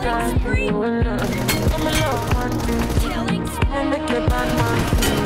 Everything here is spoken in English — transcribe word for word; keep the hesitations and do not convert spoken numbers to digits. Killing spree. I'm a love one. Killing spree.